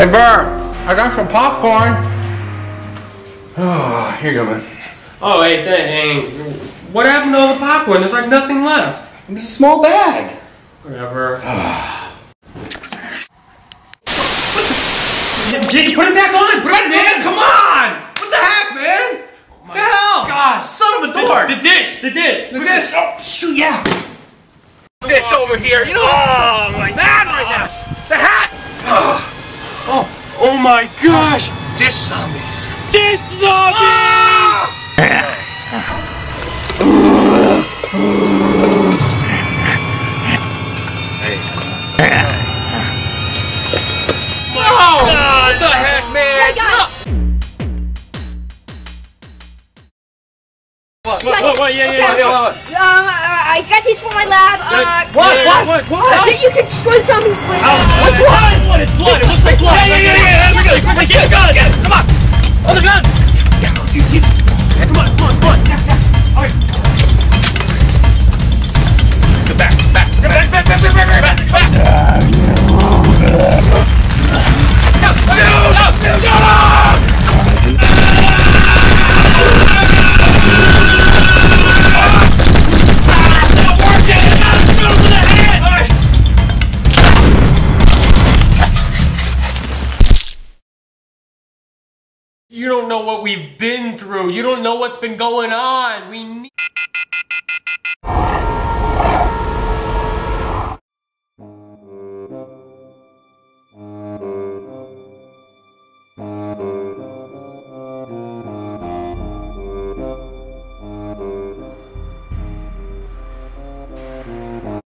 Hey, Vern, I got some popcorn. Oh, here you go, man. Oh, hey, what happened to all the popcorn? There's like nothing left. It's a small bag. Whatever. Jake, put it back on! Put it back on. Come on! What the heck, man? Oh my God. Son of a dork! The dish! The dish! The dish! Oh, shoot, yeah! Dish over here! You know what? Oh, my mad right now! The hat! Oh my gosh! Dish zombies! Dish zombies! What? Yeah. I got these for my lab. What? You can destroy zombies with what's blood? Blood. It's blood. It looks like blood. Yeah. Let's get the gun. Come on. Hold the gun. Yeah, Come on. All right. Let's go back. You don't know what we've been through. You don't know what's been going on. We need...